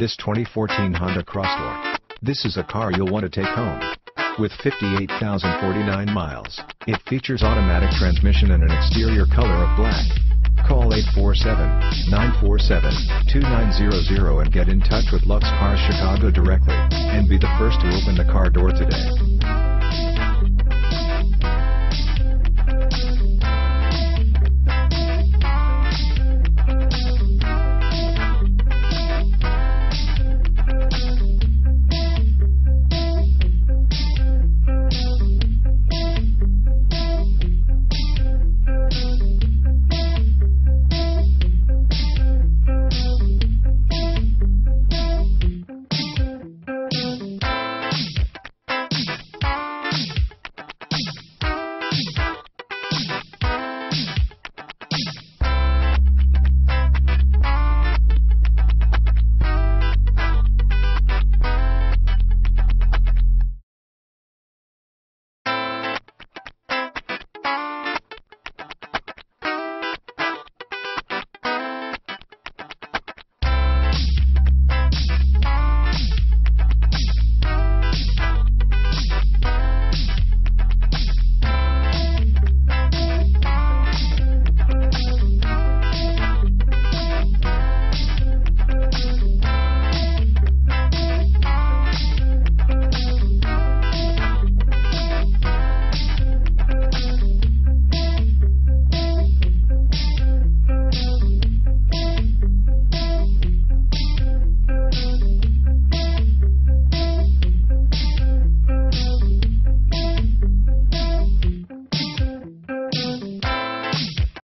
this 2014 Honda Crosstour. This is a car you'll want to take home. With 58,049 miles, it features automatic transmission and an exterior color of black. Call 847-947-2900 and get in touch with Lux Cars Chicago directly, and be the first to open the car door today.